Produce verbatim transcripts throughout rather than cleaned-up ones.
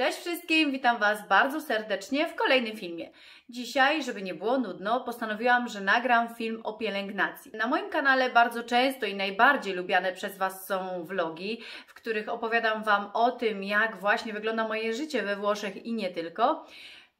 Cześć wszystkim, witam Was bardzo serdecznie w kolejnym filmie. Dzisiaj, żeby nie było nudno, postanowiłam, że nagram film o pielęgnacji. Na moim kanale bardzo często i najbardziej lubiane przez Was są vlogi, w których opowiadam Wam o tym, jak właśnie wygląda moje życie we Włoszech i nie tylko.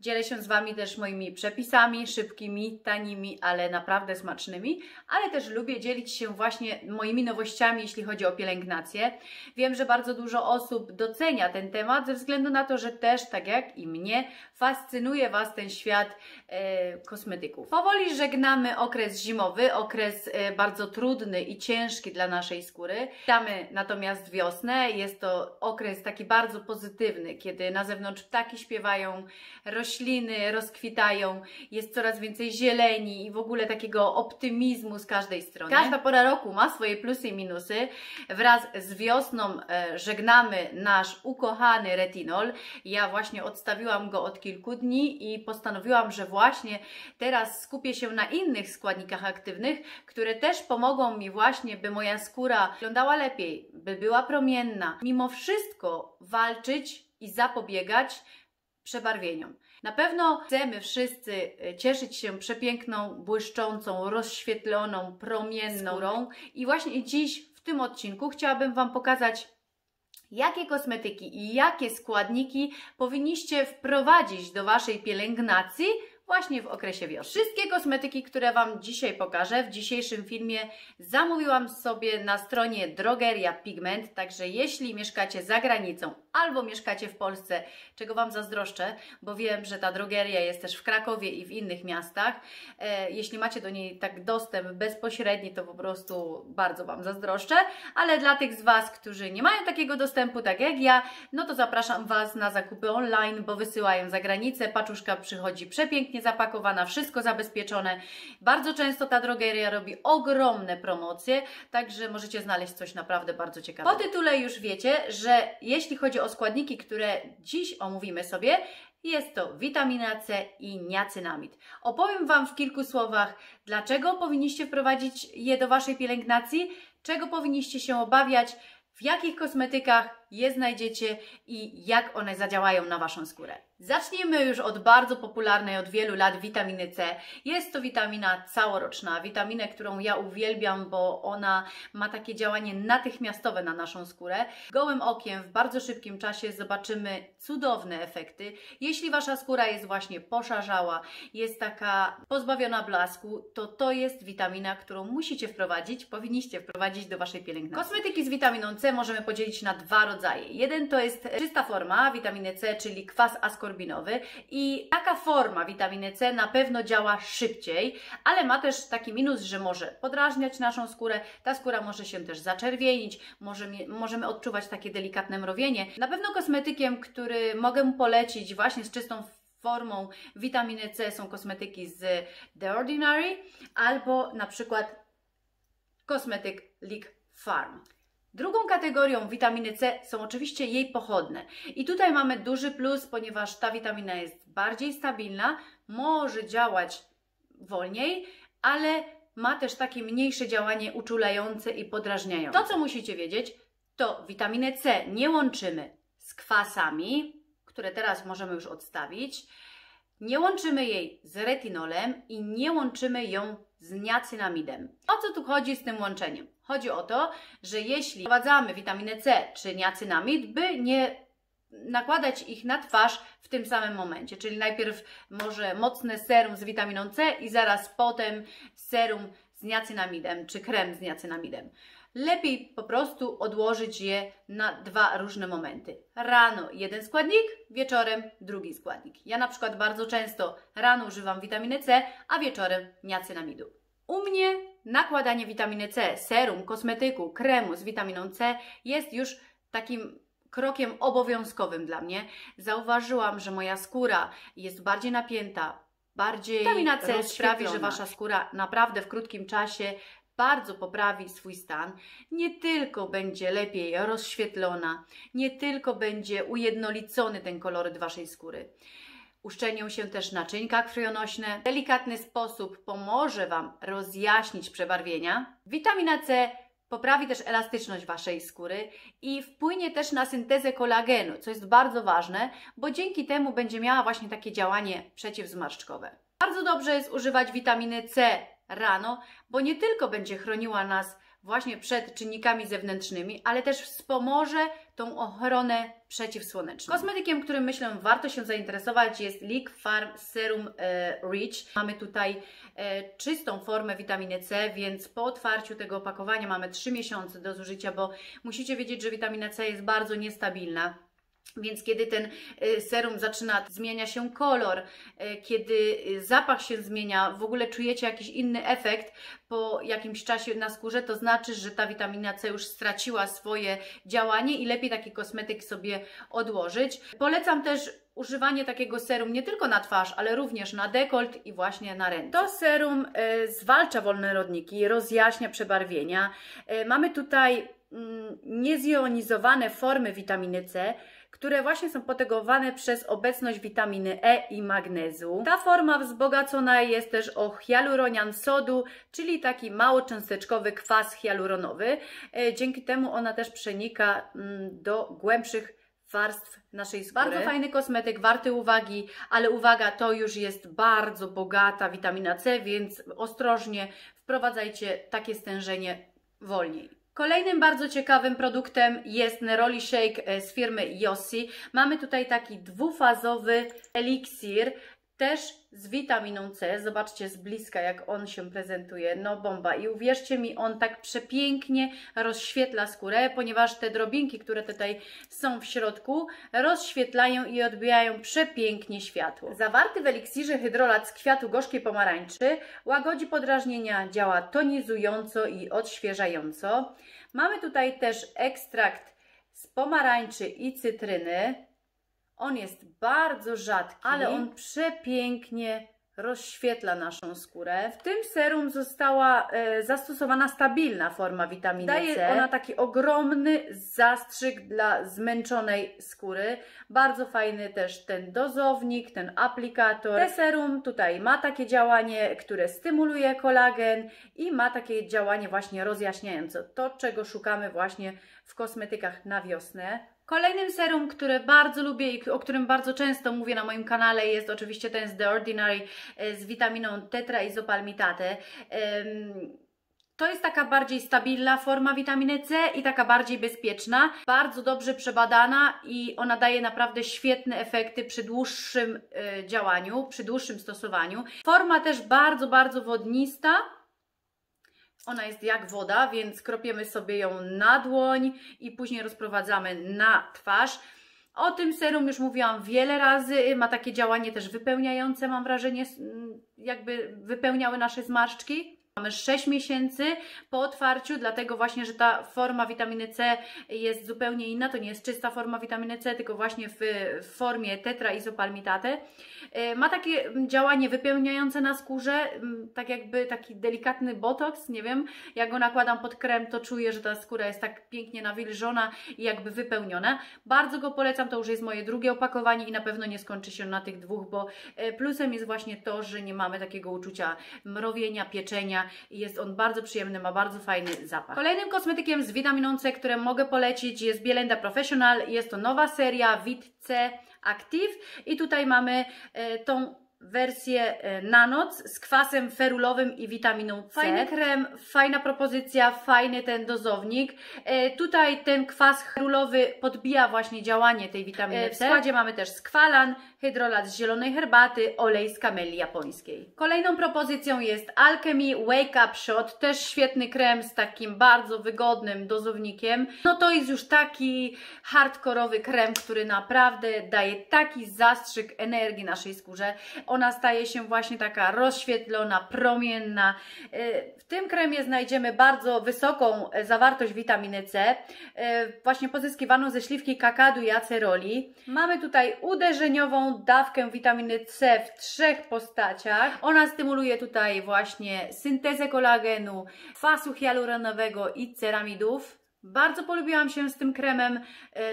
Dzielę się z Wami też moimi przepisami, szybkimi, tanimi, ale naprawdę smacznymi, ale też lubię dzielić się właśnie moimi nowościami, jeśli chodzi o pielęgnację. Wiem, że bardzo dużo osób docenia ten temat ze względu na to, że też, tak jak i mnie, fascynuje Was ten świat e, kosmetyków. Powoli żegnamy okres zimowy, okres e, bardzo trudny i ciężki dla naszej skóry. Witamy natomiast wiosnę, jest to okres taki bardzo pozytywny, kiedy na zewnątrz ptaki śpiewają, rośliny Rośliny rozkwitają, jest coraz więcej zieleni i w ogóle takiego optymizmu z każdej strony. Każda pora roku ma swoje plusy i minusy. Wraz z wiosną żegnamy nasz ukochany retinol. Ja właśnie odstawiłam go od kilku dni i postanowiłam, że właśnie teraz skupię się na innych składnikach aktywnych, które też pomogą mi właśnie, by moja skóra wyglądała lepiej, by była promienna. Mimo wszystko walczyć i zapobiegać przebarwieniom. Na pewno chcemy wszyscy cieszyć się przepiękną, błyszczącą, rozświetloną, promienną skórą i właśnie dziś w tym odcinku chciałabym Wam pokazać, jakie kosmetyki i jakie składniki powinniście wprowadzić do Waszej pielęgnacji właśnie w okresie wiosny. Wszystkie kosmetyki, które Wam dzisiaj pokażę w dzisiejszym filmie, zamówiłam sobie na stronie Drogeria Pigment, także jeśli mieszkacie za granicą albo mieszkacie w Polsce, czego Wam zazdroszczę, bo wiem, że ta drogeria jest też w Krakowie i w innych miastach, e, jeśli macie do niej tak dostęp bezpośredni, to po prostu bardzo Wam zazdroszczę, ale dla tych z Was, którzy nie mają takiego dostępu, tak jak ja, no to zapraszam Was na zakupy online, bo wysyłają za granicę, paczuszka przychodzi przepięknie zapakowana, wszystko zabezpieczone. Bardzo często ta drogeria robi ogromne promocje, także możecie znaleźć coś naprawdę bardzo ciekawego. Po tytule już wiecie, że jeśli chodzi o składniki, które dziś omówimy sobie, jest to witamina C i niacynamid. Opowiem Wam w kilku słowach, dlaczego powinniście wprowadzić je do Waszej pielęgnacji, czego powinniście się obawiać, w jakich kosmetykach je znajdziecie i jak one zadziałają na Waszą skórę. Zacznijmy już od bardzo popularnej od wielu lat witaminy C. Jest to witamina całoroczna, witaminę, którą ja uwielbiam, bo ona ma takie działanie natychmiastowe na naszą skórę. Gołym okiem w bardzo szybkim czasie zobaczymy cudowne efekty. Jeśli Wasza skóra jest właśnie poszarzała, jest taka pozbawiona blasku, to to jest witamina, którą musicie wprowadzić, powinniście wprowadzić do Waszej pielęgnacji. Kosmetyki z witaminą C możemy podzielić na dwa rodzaje. Jeden to jest czysta forma witaminy C, czyli kwas askorbinowy i taka forma witaminy C na pewno działa szybciej, ale ma też taki minus, że może podrażniać naszą skórę, ta skóra może się też zaczerwienić, możemy, możemy odczuwać takie delikatne mrowienie. Na pewno kosmetykiem, który mogę polecić właśnie z czystą formą witaminy C są kosmetyki z The Ordinary albo na przykład kosmetyk LiqPharm. Drugą kategorią witaminy C są oczywiście jej pochodne i tutaj mamy duży plus, ponieważ ta witamina jest bardziej stabilna, może działać wolniej, ale ma też takie mniejsze działanie uczulające i podrażniające. To, co musicie wiedzieć, to witaminę C nie łączymy z kwasami, które teraz możemy już odstawić, nie łączymy jej z retinolem i nie łączymy ją z niacynamidem. O co tu chodzi z tym łączeniem? Chodzi o to, że jeśli wprowadzamy witaminę C czy niacynamid, by nie nakładać ich na twarz w tym samym momencie, czyli najpierw może mocne serum z witaminą C i zaraz potem serum z niacynamidem czy krem z niacynamidem. Lepiej po prostu odłożyć je na dwa różne momenty. Rano jeden składnik, wieczorem drugi składnik. Ja na przykład bardzo często rano używam witaminy C, a wieczorem niacynamidu. U mnie nakładanie witaminy C, serum, kosmetyku, kremu z witaminą C jest już takim krokiem obowiązkowym dla mnie. Zauważyłam, że moja skóra jest bardziej napięta, bardziej witamina C sprawi, że Wasza skóra naprawdę w krótkim czasie bardzo poprawi swój stan, nie tylko będzie lepiej rozświetlona, nie tylko będzie ujednolicony ten koloryt Waszej skóry. Uszczelnią się też naczyńka krwionośne. W delikatny sposób pomoże Wam rozjaśnić przebarwienia. Witamina C Poprawi też elastyczność Waszej skóry i wpłynie też na syntezę kolagenu, co jest bardzo ważne, bo dzięki temu będzie miała właśnie takie działanie przeciwzmarszczkowe. Bardzo dobrze jest używać witaminy C rano, bo nie tylko będzie chroniła nas właśnie przed czynnikami zewnętrznymi, ale też wspomoże tą ochronę przeciwsłoneczną. Kosmetykiem, którym myślę warto się zainteresować, jest LiqPharm Serum Rich. Mamy tutaj czystą formę witaminy C, więc po otwarciu tego opakowania mamy trzy miesiące do zużycia, bo musicie wiedzieć, że witamina C jest bardzo niestabilna. Więc kiedy ten serum zaczyna, zmienia się kolor, kiedy zapach się zmienia, w ogóle czujecie jakiś inny efekt po jakimś czasie na skórze, to znaczy, że ta witamina C już straciła swoje działanie i lepiej taki kosmetyk sobie odłożyć. Polecam też używanie takiego serum nie tylko na twarz, ale również na dekolt i właśnie na ręce. To serum zwalcza wolne rodniki, rozjaśnia przebarwienia. Mamy tutaj niezjonizowane formy witaminy C, które właśnie są protegowane przez obecność witaminy E i magnezu. Ta forma wzbogacona jest też o hialuronian sodu, czyli taki małocząsteczkowy kwas hialuronowy. Dzięki temu ona też przenika do głębszych warstw naszej skóry. Bardzo fajny kosmetyk, warty uwagi, ale uwaga, to już jest bardzo bogata witamina C, więc ostrożnie wprowadzajcie takie stężenie wolniej. Kolejnym bardzo ciekawym produktem jest Neroli Shake z firmy Iossi. Mamy tutaj taki dwufazowy eliksir, też z witaminą C. Zobaczcie z bliska, jak on się prezentuje. No bomba. I uwierzcie mi, on tak przepięknie rozświetla skórę, ponieważ te drobinki, które tutaj są w środku, rozświetlają i odbijają przepięknie światło. Zawarty w eliksirze hydrolat z kwiatu gorzkiej pomarańczy łagodzi podrażnienia, działa tonizująco i odświeżająco. Mamy tutaj też ekstrakt z pomarańczy i cytryny. On jest bardzo rzadki, ale on przepięknie rozświetla naszą skórę. W tym serum została e, zastosowana stabilna forma witaminy C. Daje ona taki ogromny zastrzyk dla zmęczonej skóry. Bardzo fajny też ten dozownik, ten aplikator. Te serum tutaj ma takie działanie, które stymuluje kolagen i ma takie działanie właśnie rozjaśniające. To, czego szukamy właśnie w kosmetykach na wiosnę. Kolejnym serum, które bardzo lubię i o którym bardzo często mówię na moim kanale, jest oczywiście ten z The Ordinary z witaminą tetraisopalmitate. To jest taka bardziej stabilna forma witaminy C i taka bardziej bezpieczna, bardzo dobrze przebadana i ona daje naprawdę świetne efekty przy dłuższym działaniu, przy dłuższym stosowaniu. Forma też bardzo, bardzo wodnista. Ona jest jak woda, więc kropiemy sobie ją na dłoń i później rozprowadzamy na twarz. O tym serum już mówiłam wiele razy, ma takie działanie też wypełniające, mam wrażenie, jakby wypełniały nasze zmarszczki. Mamy sześć miesięcy po otwarciu, dlatego właśnie, że ta forma witaminy C jest zupełnie inna, to nie jest czysta forma witaminy C, tylko właśnie w, w formie tetraisopalmitate. Ma takie działanie wypełniające na skórze, tak jakby taki delikatny botoks, nie wiem, jak go nakładam pod krem, to czuję, że ta skóra jest tak pięknie nawilżona i jakby wypełniona. Bardzo go polecam, to już jest moje drugie opakowanie i na pewno nie skończy się na tych dwóch, bo plusem jest właśnie to, że nie mamy takiego uczucia mrowienia, pieczenia. Jest on bardzo przyjemny, ma bardzo fajny zapach. Kolejnym kosmetykiem z witaminą C, które mogę polecić, jest Bielenda Professional. Jest to nowa seria Wit C Active i tutaj mamy tą wersję na noc z kwasem ferulowym i witaminą C. Fajny krem, fajna propozycja, fajny ten dozownik. Tutaj ten kwas ferulowy podbija właśnie działanie tej witaminy C. W składzie mamy też skwalan, hydrolat z zielonej herbaty, olej z kameli japońskiej. Kolejną propozycją jest Alkemie Wake Up Shot, też świetny krem z takim bardzo wygodnym dozownikiem. No to jest już taki hardkorowy krem, który naprawdę daje taki zastrzyk energii naszej skórze. Ona staje się właśnie taka rozświetlona, promienna. W tym kremie znajdziemy bardzo wysoką zawartość witaminy C, właśnie pozyskiwaną ze śliwki kakadu i aceroli. Mamy tutaj uderzeniową dawkę witaminy C w trzech postaciach. Ona stymuluje tutaj właśnie syntezę kolagenu, kwasu hialuronowego i ceramidów. Bardzo polubiłam się z tym kremem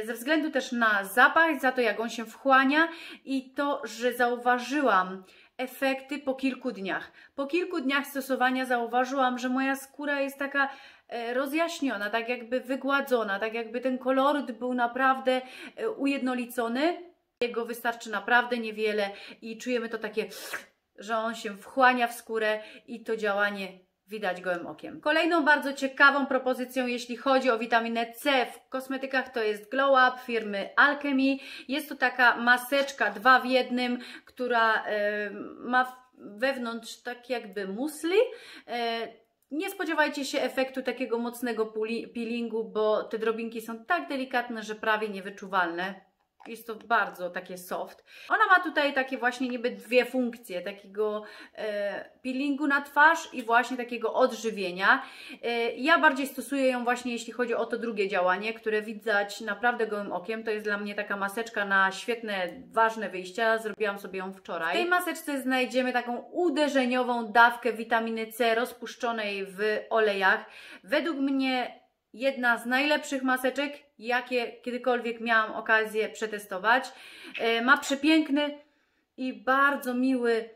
ze względu też na zapach, za to jak on się wchłania i to, że zauważyłam efekty po kilku dniach. Po kilku dniach stosowania zauważyłam, że moja skóra jest taka rozjaśniona, tak jakby wygładzona, tak jakby ten koloryt był naprawdę ujednolicony. Jego wystarczy naprawdę niewiele i czujemy to takie, że on się wchłania w skórę i to działanie widać gołym okiem. Kolejną bardzo ciekawą propozycją, jeśli chodzi o witaminę C w kosmetykach, to jest Glow Up firmy Alkemie. Jest to taka maseczka dwa w jednym, która y, ma wewnątrz tak jakby musli. Y, Nie spodziewajcie się efektu takiego mocnego peelingu, bo te drobinki są tak delikatne, że prawie niewyczuwalne. Jest to bardzo takie soft. Ona ma tutaj takie właśnie niby dwie funkcje, takiego e, peelingu na twarz i właśnie takiego odżywienia. E, ja bardziej stosuję ją właśnie jeśli chodzi o to drugie działanie, które widać naprawdę gołym okiem. To jest dla mnie taka maseczka na świetne, ważne wyjścia. Zrobiłam sobie ją wczoraj. W tej maseczce znajdziemy taką uderzeniową dawkę witaminy C rozpuszczonej w olejach. Według mnie jedna z najlepszych maseczek, jakie kiedykolwiek miałam okazję przetestować. Ma przepiękny i bardzo miły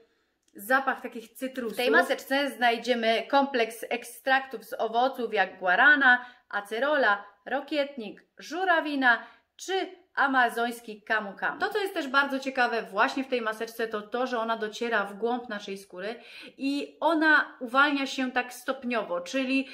zapach takich cytrusów. W tej maseczce znajdziemy kompleks ekstraktów z owoców jak guarana, acerola, rokietnik, żurawina czy amazoński kamu kamu. To, co jest też bardzo ciekawe właśnie w tej maseczce, to to, że ona dociera w głąb naszej skóry i ona uwalnia się tak stopniowo, czyli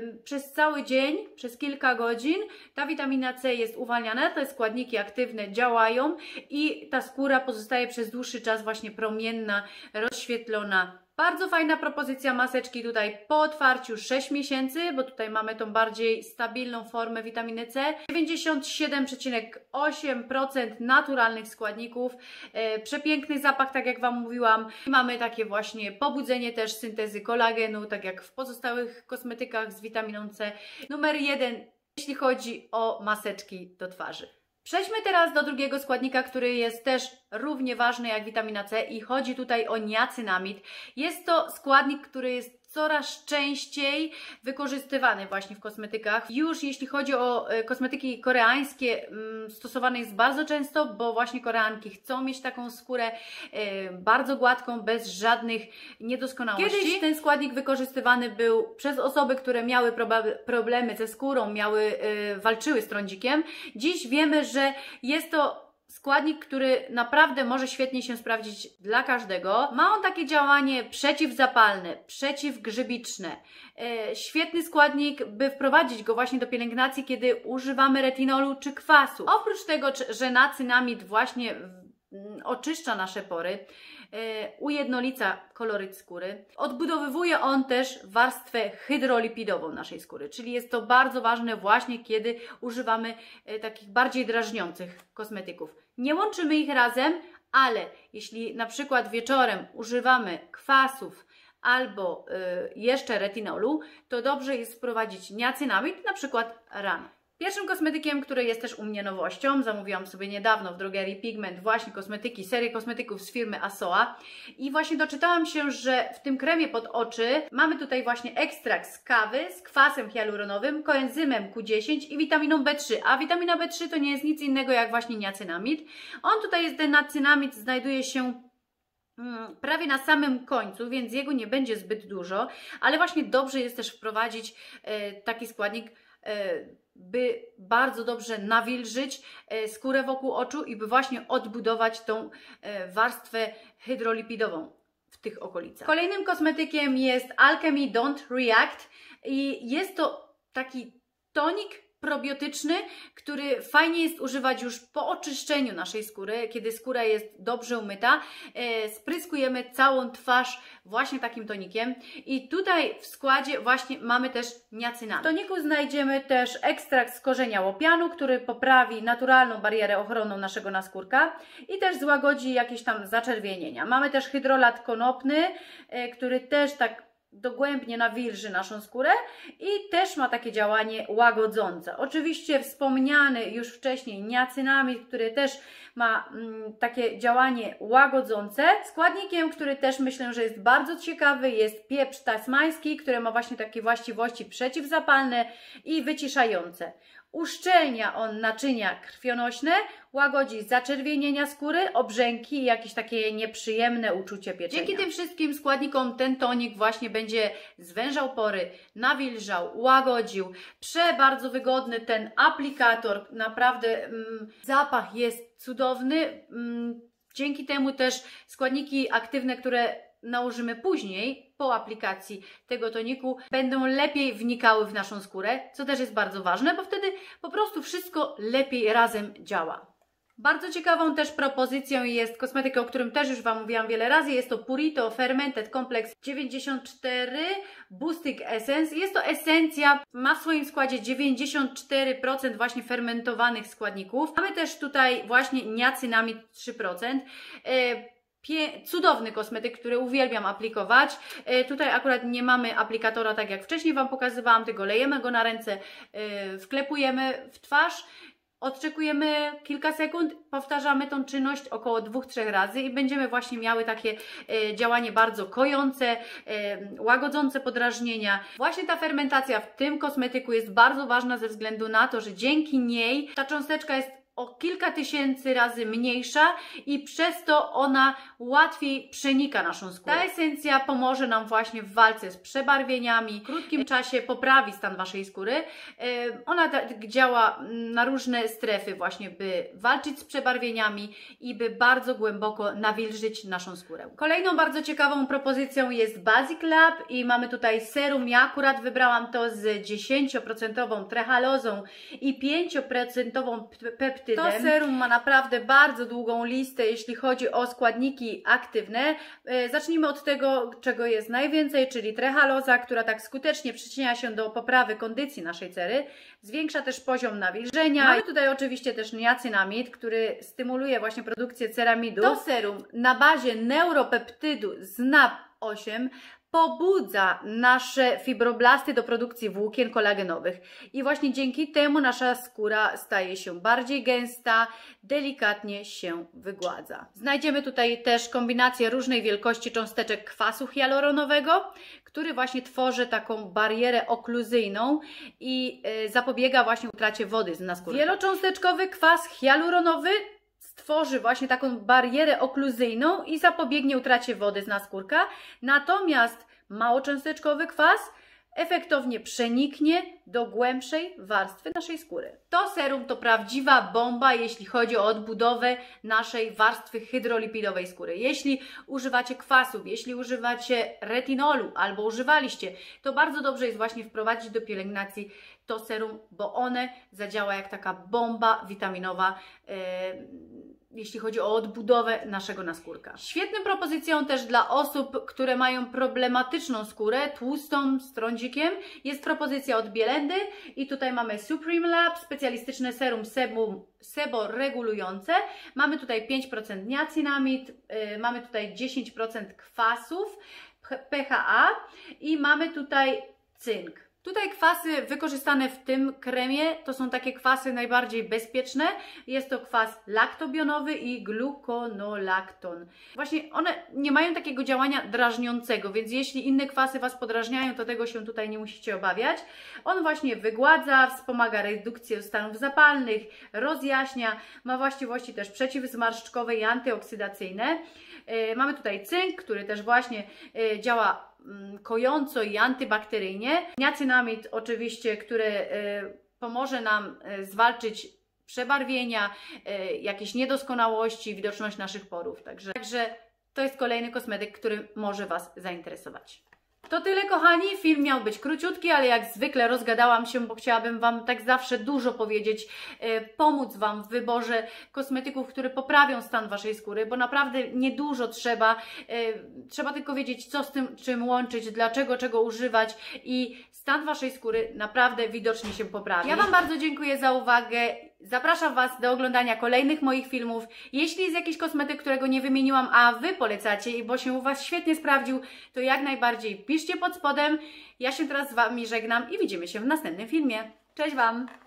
yy, przez cały dzień, przez kilka godzin ta witamina C jest uwalniana, te składniki aktywne działają i ta skóra pozostaje przez dłuższy czas właśnie promienna, rozświetlona. Bardzo fajna propozycja maseczki tutaj po otwarciu sześć miesięcy, bo tutaj mamy tą bardziej stabilną formę witaminy C. dziewięćdziesiąt siedem przecinek osiem procent naturalnych składników, e, przepiękny zapach, tak jak Wam mówiłam. I mamy takie właśnie pobudzenie też syntezy kolagenu, tak jak w pozostałych kosmetykach z witaminą C. Numer jeden, jeśli chodzi o maseczki do twarzy. Przejdźmy teraz do drugiego składnika, który jest też równie ważny jak witamina C i chodzi tutaj o niacynamid. Jest to składnik, który jest coraz częściej wykorzystywany właśnie w kosmetykach. Już jeśli chodzi o kosmetyki koreańskie, stosowany jest bardzo często, bo właśnie Koreanki chcą mieć taką skórę bardzo gładką, bez żadnych niedoskonałości. Kiedyś ten składnik wykorzystywany był przez osoby, które miały problemy ze skórą, miały, walczyły z trądzikiem. Dziś wiemy, że jest to składnik, który naprawdę może świetnie się sprawdzić dla każdego. Ma on takie działanie przeciwzapalne, przeciwgrzybiczne. E, świetny składnik, by wprowadzić go właśnie do pielęgnacji, kiedy używamy retinolu czy kwasu. Oprócz tego, że niacynamid właśnie oczyszcza nasze pory, ujednolica koloryt skóry. Odbudowywuje on też warstwę hydrolipidową naszej skóry, czyli jest to bardzo ważne właśnie, kiedy używamy takich bardziej drażniących kosmetyków. Nie łączymy ich razem, ale jeśli na przykład wieczorem używamy kwasów albo jeszcze retinolu, to dobrze jest wprowadzić niacynamid na przykład rano. Pierwszym kosmetykiem, który jest też u mnie nowością, zamówiłam sobie niedawno w Drogerii Pigment właśnie kosmetyki, serię kosmetyków z firmy Asoa i właśnie doczytałam się, że w tym kremie pod oczy mamy tutaj właśnie ekstrakt z kawy z kwasem hialuronowym, koenzymem Q dziesięć i witaminą B trzy, a witamina B trzy to nie jest nic innego jak właśnie niacynamid. On tutaj jest, ten niacynamid znajduje się prawie na samym końcu, więc jego nie będzie zbyt dużo, ale właśnie dobrze jest też wprowadzić taki składnik, by bardzo dobrze nawilżyć skórę wokół oczu i by właśnie odbudować tą warstwę hydrolipidową w tych okolicach. Kolejnym kosmetykiem jest Alkemie Don't React i jest to taki tonik probiotyczny, który fajnie jest używać już po oczyszczeniu naszej skóry, kiedy skóra jest dobrze umyta. Spryskujemy całą twarz właśnie takim tonikiem i tutaj w składzie właśnie mamy też niacynamid. W toniku znajdziemy też ekstrakt z korzenia łopianu, który poprawi naturalną barierę ochronną naszego naskórka i też złagodzi jakieś tam zaczerwienienia. Mamy też hydrolat konopny, który też tak dogłębnie nawilży naszą skórę i też ma takie działanie łagodzące. Oczywiście wspomniany już wcześniej niacynamid, który też ma mm, takie działanie łagodzące. Składnikiem, który też myślę, że jest bardzo ciekawy, jest pieprz tasmański, który ma właśnie takie właściwości przeciwzapalne i wyciszające. Uszczelnia on naczynia krwionośne, łagodzi zaczerwienienia skóry, obrzęki i jakieś takie nieprzyjemne uczucie pieczenia. Dzięki tym wszystkim składnikom ten tonik właśnie będzie zwężał pory, nawilżał, łagodził. Przebardzo wygodny ten aplikator, naprawdę mm, zapach jest cudowny. Mm, dzięki temu też składniki aktywne, które nałożymy później, po aplikacji tego toniku, będą lepiej wnikały w naszą skórę, co też jest bardzo ważne, bo wtedy po prostu wszystko lepiej razem działa. Bardzo ciekawą też propozycją jest kosmetyka, o którym też już Wam mówiłam wiele razy. Jest to Purito Fermented Complex dziewięćdziesiąt cztery Boosting Essence. Jest to esencja, ma w swoim składzie dziewięćdziesiąt cztery procent właśnie fermentowanych składników. Mamy też tutaj właśnie niacynamid trzy procent. Pie- cudowny kosmetyk, który uwielbiam aplikować. E, tutaj akurat nie mamy aplikatora, tak jak wcześniej Wam pokazywałam, tylko lejemy go na ręce, e, wklepujemy w twarz, odczekujemy kilka sekund, powtarzamy tą czynność około dwóch do trzech razy i będziemy właśnie miały takie e, działanie bardzo kojące, e, łagodzące podrażnienia. Właśnie ta fermentacja w tym kosmetyku jest bardzo ważna ze względu na to, że dzięki niej ta cząsteczka jest o kilka tysięcy razy mniejsza i przez to ona łatwiej przenika naszą skórę. Ta esencja pomoże nam właśnie w walce z przebarwieniami, w krótkim czasie poprawi stan Waszej skóry. Ona działa na różne strefy właśnie, by walczyć z przebarwieniami i by bardzo głęboko nawilżyć naszą skórę. Kolejną bardzo ciekawą propozycją jest Basic Lab i mamy tutaj serum. Ja akurat wybrałam to z dziesięć procent trehalozą i pięć procent peptydem. To serum ma naprawdę bardzo długą listę, jeśli chodzi o składniki aktywne. Zacznijmy od tego, czego jest najwięcej, czyli trehaloza, która tak skutecznie przyczynia się do poprawy kondycji naszej cery. Zwiększa też poziom nawilżenia. Mamy tutaj oczywiście też niacynamid, który stymuluje właśnie produkcję ceramidów. To serum na bazie neuropeptydu z NAP osiem pobudza nasze fibroblasty do produkcji włókien kolagenowych i właśnie dzięki temu nasza skóra staje się bardziej gęsta, delikatnie się wygładza. Znajdziemy tutaj też kombinację różnej wielkości cząsteczek kwasu hialuronowego, który właśnie tworzy taką barierę okluzyjną i zapobiega właśnie utracie wody na skórze. Wielocząsteczkowy kwas hialuronowy stworzy właśnie taką barierę okluzyjną i zapobiegnie utracie wody z naskórka, natomiast małocząsteczkowy kwas efektownie przeniknie do głębszej warstwy naszej skóry. To serum to prawdziwa bomba, jeśli chodzi o odbudowę naszej warstwy hydrolipidowej skóry. Jeśli używacie kwasów, jeśli używacie retinolu albo używaliście, to bardzo dobrze jest właśnie wprowadzić do pielęgnacji to serum, bo one zadziała jak taka bomba witaminowa, yy, jeśli chodzi o odbudowę naszego naskórka. Świetną propozycją też dla osób, które mają problematyczną skórę, tłustą, z trądzikiem, jest propozycja od Bielendy i tutaj mamy Supreme Lab, specjalistyczne serum sebum, seboregulujące. Mamy tutaj pięć procent niacinamid, yy, mamy tutaj dziesięć procent kwasów P H A i mamy tutaj cynk. Tutaj kwasy wykorzystane w tym kremie to są takie kwasy najbardziej bezpieczne. Jest to kwas laktobionowy i glukonolakton. Właśnie one nie mają takiego działania drażniącego, więc jeśli inne kwasy Was podrażniają, to tego się tutaj nie musicie obawiać. On właśnie wygładza, wspomaga redukcję stanów zapalnych, rozjaśnia, ma właściwości też przeciwzmarszczkowe i antyoksydacyjne. Yy, mamy tutaj cynk, który też właśnie yy, działa kojąco i antybakteryjnie. Niacynamid oczywiście, który y, pomoże nam y, zwalczyć przebarwienia, y, jakieś niedoskonałości, widoczność naszych porów. Także, także to jest kolejny kosmetyk, który może Was zainteresować. To tyle, kochani. Film miał być króciutki, ale jak zwykle rozgadałam się, bo chciałabym Wam tak zawsze dużo powiedzieć, e, pomóc Wam w wyborze kosmetyków, które poprawią stan Waszej skóry, bo naprawdę niedużo trzeba. E, trzeba tylko wiedzieć, co z tym czym łączyć, dlaczego, czego używać i stan Waszej skóry naprawdę widocznie się poprawi. Ja Wam bardzo dziękuję za uwagę. Zapraszam Was do oglądania kolejnych moich filmów. Jeśli jest jakiś kosmetyk, którego nie wymieniłam, a Wy polecacie i bo się u Was świetnie sprawdził, to jak najbardziej piszcie pod spodem. Ja się teraz z Wami żegnam i widzimy się w następnym filmie. Cześć Wam!